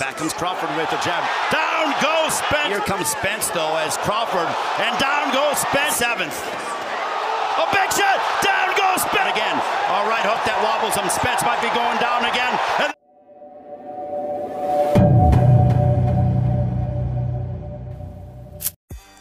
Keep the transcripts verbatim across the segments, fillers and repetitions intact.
Back comes Crawford with the jab. Down goes Spence. Here comes Spence, though, as Crawford. And down goes Spence. Evans. A big shot. Down goes Spence. Again. All right, hook that wobbles him. Spence might be going down again. And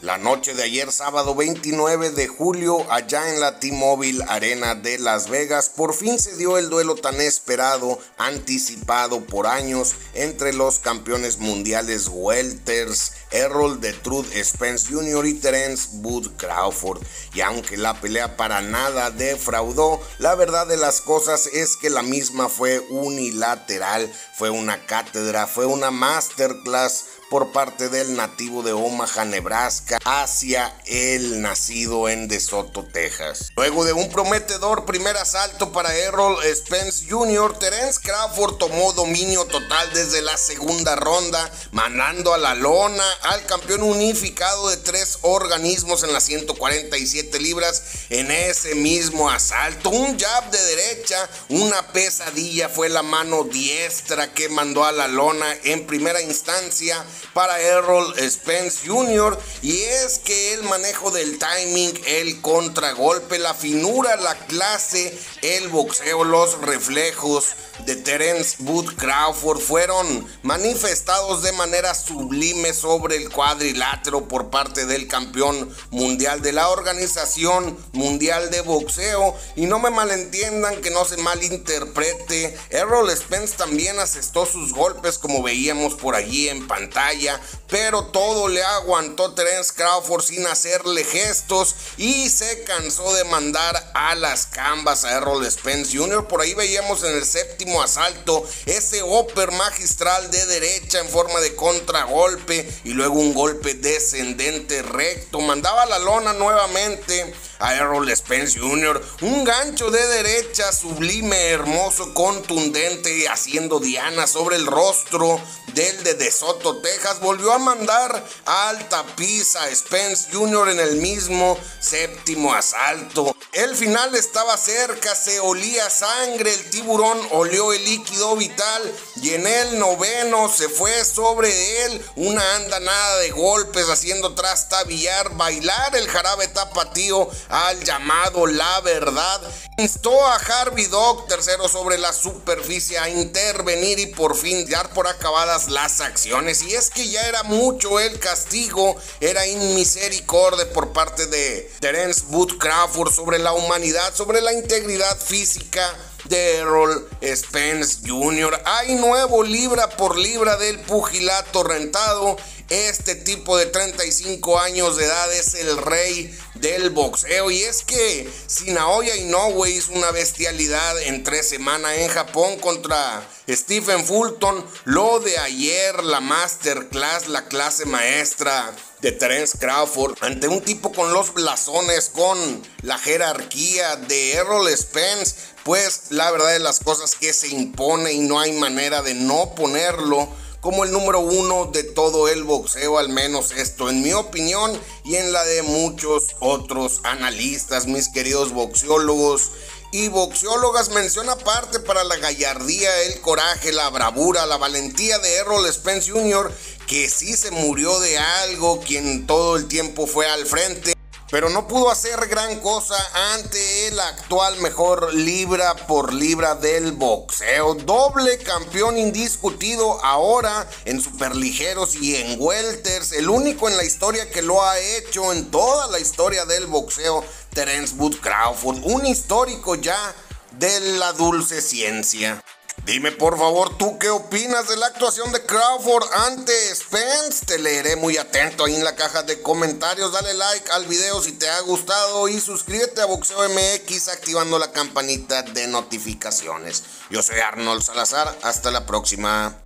la noche de ayer, sábado veintinueve de julio, allá en la T-Mobile Arena de Las Vegas, por fin se dio el duelo tan esperado, anticipado por años, entre los campeones mundiales welters Errol "The Truth" Spence junior y Terence "Bud" Crawford. Y aunque la pelea para nada defraudó, la verdad de las cosas es que la misma fue unilateral, fue una cátedra, fue una masterclass por parte del nativo de Omaha, Nebraska, hacia el nacido en DeSoto, Texas. Luego de un prometedor primer asalto para Errol Spence junior, Terence Crawford tomó dominio total desde la segunda ronda, mandando a la lona al campeón unificado de tres organismos en las ciento cuarenta y siete libras en ese mismo asalto. Un jab de derecha, una pesadilla, fue la mano diestra que mandó a la lona en primera instancia para Errol Spence junior Y es que el manejo del timing, el contragolpe, la finura, la clase, el boxeo, los reflejos de Terence "Bud" Crawford fueron manifestados de manera sublime sobre el cuadrilátero por parte del campeón mundial de la Organización Mundial de Boxeo. Y no me malentiendan, que no se malinterprete, Errol Spence también asestó sus golpes, como veíamos por allí en pantalla, pero todo le aguantó Terence Crawford sin hacerle gestos, y se cansó de mandar a las cambas a Errol Spence junior Por ahí veíamos en el séptimo asalto ese upper magistral de derecha en forma de contragolpe y luego un golpe descendente recto. Mandaba la lona nuevamente a Errol Spence junior Un gancho de derecha sublime, hermoso, contundente, haciendo diana sobre el rostro del de DeSoto, Texas. Volvió a mandar al tapiz a Spence junior en el mismo séptimo asalto. El final estaba cerca, se olía sangre, el tiburón olió el líquido vital, y en el noveno se fue sobre él una andanada de golpes, haciendo trastabillar, bailar el jarabe tapatío al llamado La Verdad. Instó a Harvey Dock, tercero sobre la superficie, a intervenir y por fin dar por acabadas las acciones. Y es que ya era mucho el castigo, era inmisericorde por parte de Terence "Bud" Crawford sobre la humanidad, sobre la integridad física de Errol Spence junior Hay nuevo libra por libra del pugilato rentado. Este tipo de treinta y cinco años de edad es el rey del boxeo. Y es que si Naoya Inoue hizo una bestialidad en tres semanas en Japón contra Stephen Fulton, lo de ayer, la masterclass, la clase maestra de Terence Crawford ante un tipo con los blasones, con la jerarquía de Errol Spence, pues la verdad de las cosas que se impone y no hay manera de no ponerlo como el número uno de todo el boxeo, al menos esto en mi opinión y en la de muchos otros analistas, mis queridos boxeólogos y boxeólogas. Mención aparte para la gallardía, el coraje, la bravura, la valentía de Errol Spence junior, que sí se murió de algo, quien todo el tiempo fue al frente, pero no pudo hacer gran cosa ante el actual mejor libra por libra del boxeo. Doble campeón indiscutido ahora en superligeros y en welters. El único en la historia que lo ha hecho en toda la historia del boxeo, Terence "Bud" Crawford. Un histórico ya de la dulce ciencia. Dime por favor, ¿tú qué opinas de la actuación de Crawford ante Spence? Te leeré muy atento ahí en la caja de comentarios. Dale like al video si te ha gustado y suscríbete a Boxeo M X activando la campanita de notificaciones. Yo soy Arnold Salazar, hasta la próxima.